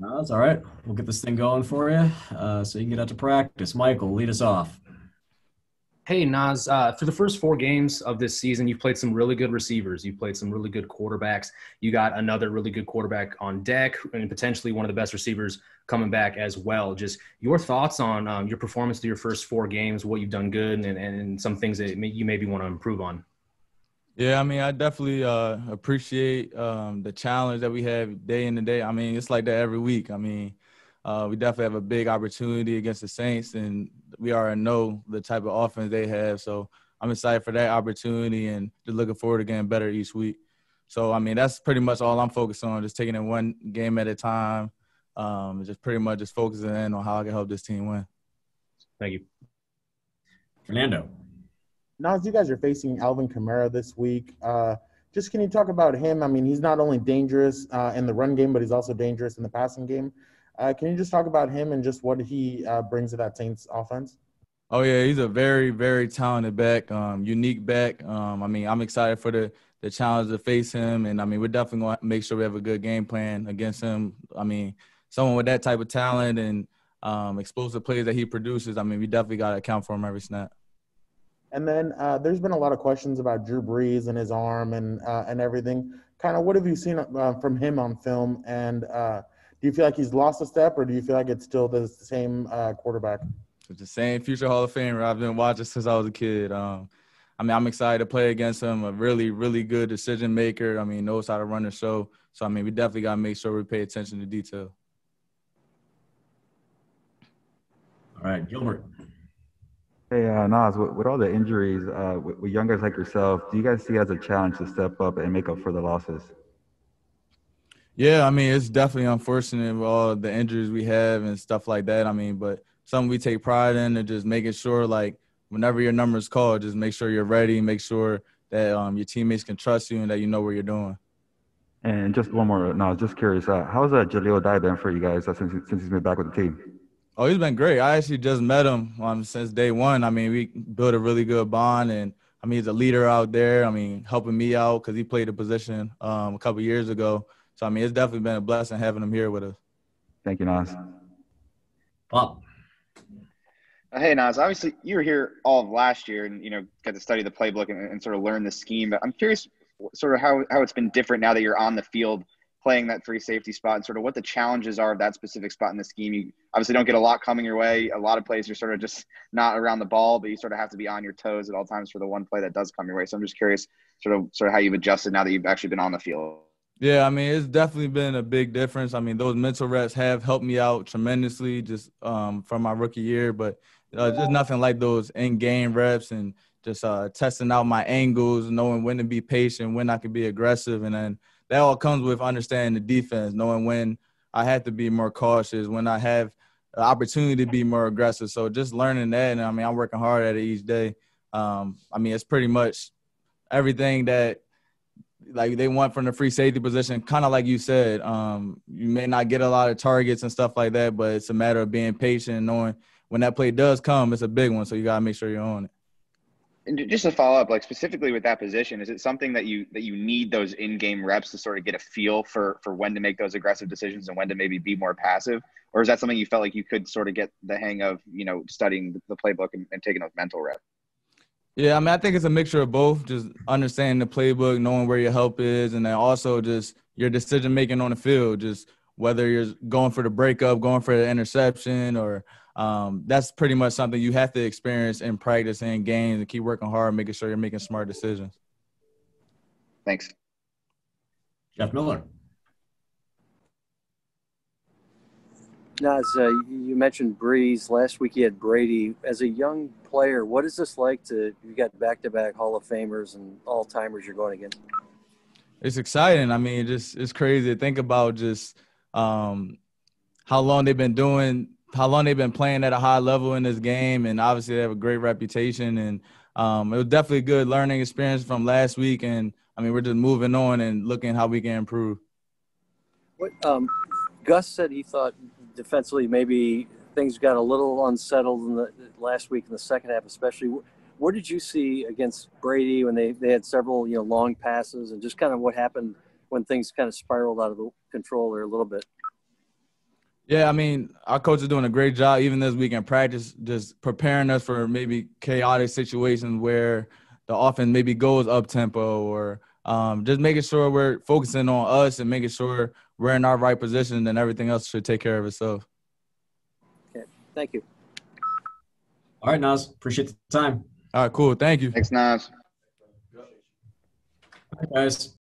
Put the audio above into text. No, that's all right. We'll get this thing going for you so you can get out to practice. Michael, lead us off. Hey, Naz, through the first four games of this season, you've played some really good receivers. You've played some really good quarterbacks. You got another really good quarterback on deck and potentially one of the best receivers coming back as well. Just your thoughts on your performance through your first four games, what you've done good, and some things that you maybe want to improve on. Yeah, I mean, I definitely appreciate the challenge that we have day in and day. I mean, it's like that every week. I mean, we definitely have a big opportunity against the Saints, and we already know the type of offense they have. So I'm excited for that opportunity and just looking forward to getting better each week. So, I mean, that's pretty much all I'm focused on, just taking it one game at a time, just pretty much just focusing in on how I can help this team win. Thank you. Fernando. Naz, you guys are facing Alvin Kamara this week. Just can you talk about him? I mean, he's not only dangerous in the run game, but he's also dangerous in the passing game. Can you just talk about him and just what he brings to that Saints offense? Oh, yeah, he's a very, very talented back, unique back. I mean, I'm excited for the challenge to face him. And, I mean, we're definitely going to make sure we have a good game plan against him. I mean, someone with that type of talent and explosive plays that he produces, I mean, we definitely got to account for him every snap. And then there's been a lot of questions about Drew Brees and his arm and everything. Kind of what have you seen from him on film and do you feel like he's lost a step, or do you feel like it's still the same quarterback? It's the same future Hall of Famer I've been watching since I was a kid. I mean, I'm excited to play against him, a really, really good decision maker. I mean, knows how to run the show. So, I mean, we definitely got to make sure we pay attention to detail. All right, Gilbert. Hey, Naz, with all the injuries, with young guys like yourself, do you guys see it as a challenge to step up and make up for the losses? Yeah, I mean, it's definitely unfortunate with all the injuries we have and stuff like that. I mean, but something we take pride in and just making sure, like, whenever your number is called, just make sure you're ready, make sure that your teammates can trust you and that you know what you're doing. And just one more, no, I was just curious, how's Jaleel Dye been for you guys since he's been back with the team? Oh, he's been great. I actually just met him since day one. I mean, we built a really good bond, and, I mean, he's a leader out there, I mean, helping me out because he played a position a couple years ago. So, I mean, it's definitely been a blessing having him here with us. Thank you, Naz. Bob. Hey, Naz, obviously you were here all of last year and, you know, got to study the playbook and sort of learn the scheme. But I'm curious sort of how it's been different now that you're on the field playing that free safety spot and sort of what the challenges are of that specific spot in the scheme. You obviously don't get a lot coming your way. A lot of plays you're sort of just not around the ball, but you sort of have to be on your toes at all times for the one play that does come your way. So I'm just curious sort of how you've adjusted now that you've actually been on the field. Yeah, I mean, it's definitely been a big difference. I mean, those mental reps have helped me out tremendously just from my rookie year, but just nothing like those in-game reps and just testing out my angles, knowing when to be patient, when I could be aggressive. And then that all comes with understanding the defense, knowing when I have to be more cautious, when I have the opportunity to be more aggressive. So just learning that, and I mean, I'm working hard at it each day. I mean, it's pretty much everything that – like they want from the free safety position, kind of like you said, you may not get a lot of targets and stuff like that, but it's a matter of being patient and knowing when that play does come, it's a big one. So you got to make sure you're on it. And just to follow up, like specifically with that position, is it something that you need those in-game reps to sort of get a feel for when to make those aggressive decisions and when to maybe be more passive? Or is that something you felt like you could sort of get the hang of, you know, studying the playbook and taking those mental reps? Yeah, I mean, I think it's a mixture of both, just understanding the playbook, knowing where your help is, and then also just your decision-making on the field, just whether you're going for the breakup, going for the interception, or that's pretty much something you have to experience in practice and games and keep working hard, making sure you're making smart decisions. Thanks. Jeff Miller. Naz, you mentioned Brees. Last week you had Brady. As a young player, what is this like to – you got back-to-back Hall of Famers and all-timers you're going against? It's exciting. I mean, it's crazy to think about just how long they've been playing at a high level in this game, and obviously they have a great reputation. And it was definitely a good learning experience from last week. And, I mean, we're just moving on and looking how we can improve. What, Gus said he thought – defensively, maybe things got a little unsettled in the last week in the second half, especially. What did you see against Brady when they had several, you know, long passes and just kind of what happened when things kind of spiraled out of control there a little bit? Yeah, I mean, our coach is doing a great job, even this week in practice, just preparing us for maybe chaotic situations where the offense maybe goes up-tempo, or just making sure we're focusing on us and making sure we're in our right position, and everything else should take care of itself. Okay, thank you. All right, Nas, appreciate the time. All right, cool, thank you. Thanks, Nas. All right, guys.